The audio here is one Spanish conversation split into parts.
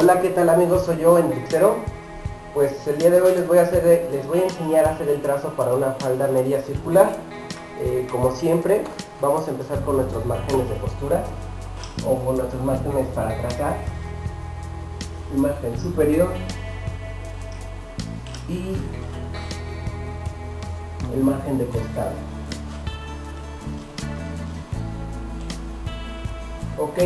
Hola, ¿qué tal amigos? Soy yo, Endixero. Pues el día de hoy les voy a enseñar a hacer el trazo para una falda media circular. Como siempre, vamos a empezar con nuestros márgenes de costura o con nuestros márgenes para trazar. El margen superior y el margen de costado. Ok.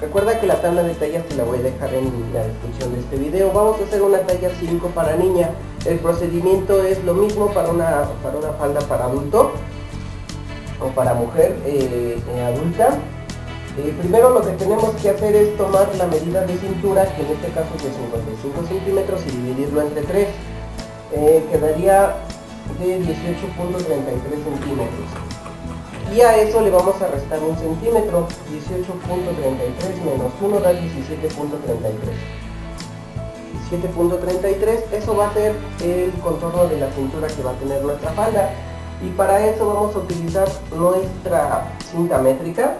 Recuerda que la tabla de tallas te la voy a dejar en la descripción de este video. Vamos a hacer una talla 5 para niña. El procedimiento es lo mismo para una falda para adulto o para mujer adulta. Primero lo que tenemos que hacer es tomar la medida de cintura, que en este caso es de 55 centímetros, y dividirlo entre 3. Quedaría de 18.33 centímetros. Y a eso le vamos a restar un centímetro. 18.33 menos 1 da 17.33. 17.33, eso va a ser el contorno de la cintura que va a tener nuestra falda. Y para eso vamos a utilizar nuestra cinta métrica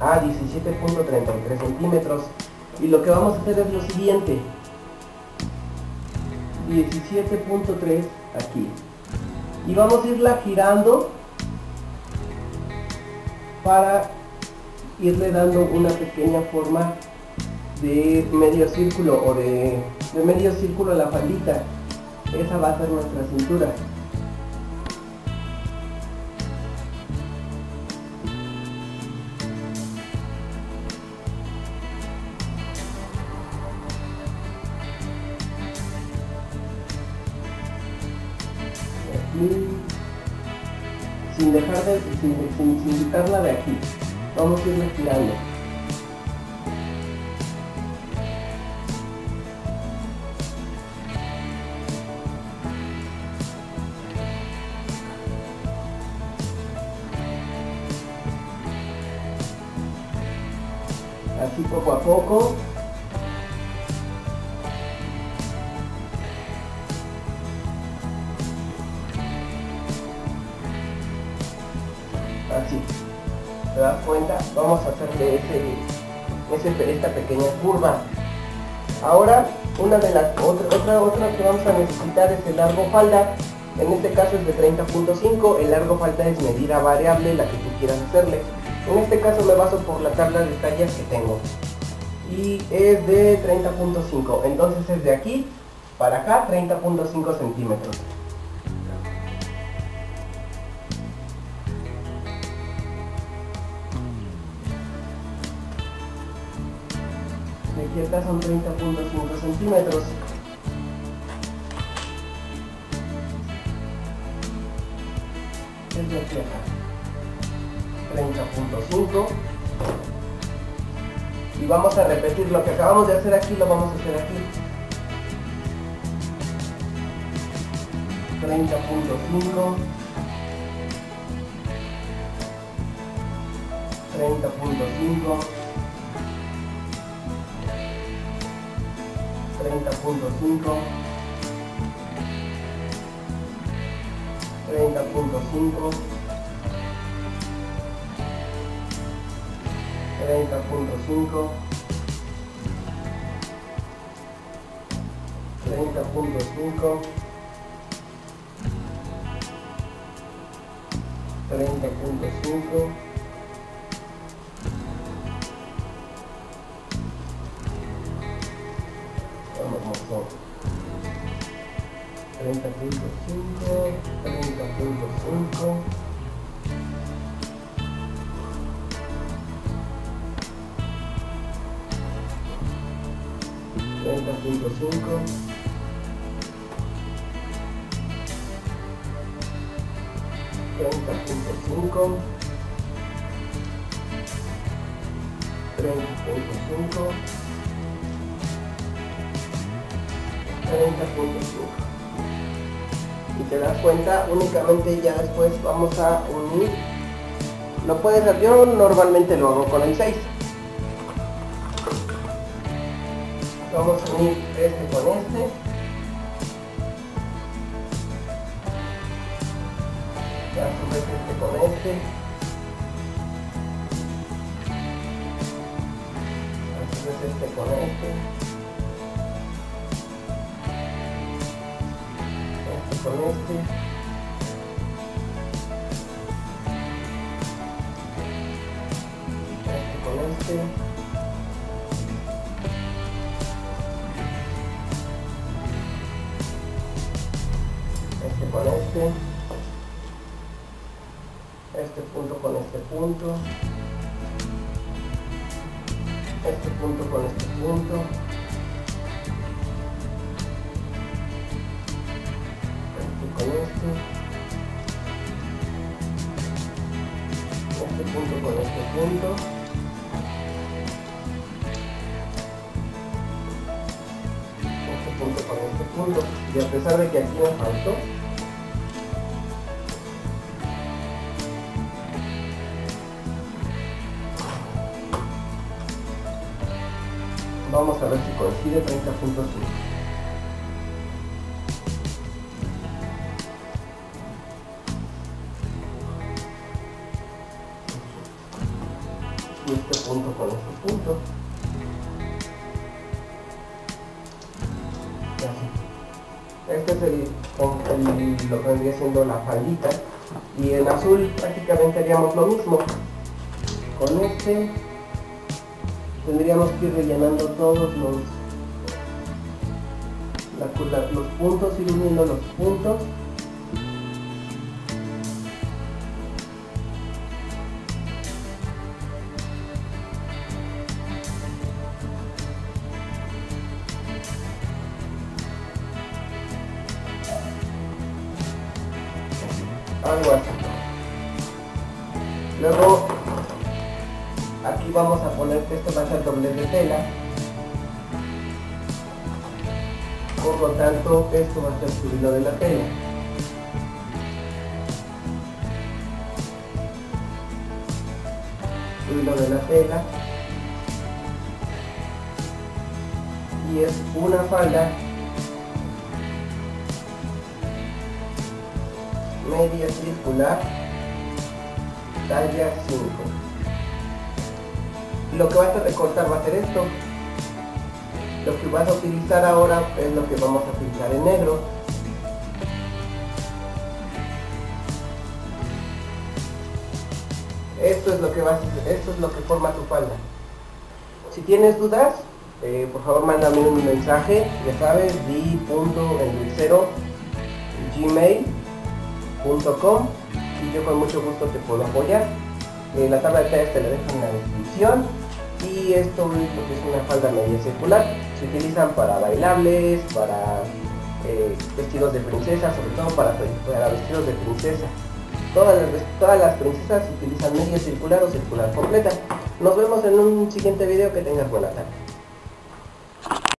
a 17.33 centímetros. Y lo que vamos a hacer es lo siguiente: 17.3 aquí. Y vamos a irla girando para irle dando una pequeña forma de medio círculo o de medio círculo a la faldita. Esa va a ser nuestra cintura. Aquí. Sin quitarla de aquí, vamos a irla girando. Así poco a poco. Así, ¿te das cuenta? Vamos a hacerle esta pequeña curva. Ahora, otra que vamos a necesitar es el largo falda. En este caso es de 30.5, el largo falda es medida variable, la que tú quieras hacerle. En este caso me baso por la tabla de tallas que tengo. Y es de 30.5, entonces es de aquí para acá 30.5 centímetros. Aquí acá son 30.5 centímetros. Desde aquí acá 30.5. Y vamos a repetir lo que acabamos de hacer aquí, lo vamos a hacer aquí. 30.5. 30.5. Y te das cuenta, únicamente ya después vamos a unir. No puedes hacer, yo normalmente lo hago con el 6. Vamos a unir este con este. Ya subes este con este. Ya subes este este con este. Este con este, este punto con este punto, este punto con este punto, este con este, este punto con este punto. Punto con este punto, y a pesar de que aquí nos faltó, vamos a ver si coincide 30 puntos. Y este punto con este punto. Este es lo que vendría siendo la faldita, y en azul prácticamente haríamos lo mismo. Con este tendríamos que ir rellenando todos los puntos, ir uniendo los puntos. Algo así. Luego aquí vamos a poner que esto va a ser doblez de tela, por lo tanto esto va a ser su hilo de la tela. Su hilo de la tela, y es una falda media circular, talla 5. Lo que vas a recortar va a ser esto. Lo que vas a utilizar ahora es lo que vamos a pintar en negro. Esto es lo que forma tu falda. Si tienes dudas, por favor mándame un mensaje, ya sabes, di.enluisero@gmail.com, y yo con mucho gusto te puedo apoyar. La tabla de tallas te la dejo en la descripción, y esto es una falda media circular. Se utilizan para bailables, para vestidos de princesa, sobre todo para vestidos de princesa. Todas las princesas utilizan media circular o circular completa. Nos vemos en un siguiente video, que tengas buena tarde.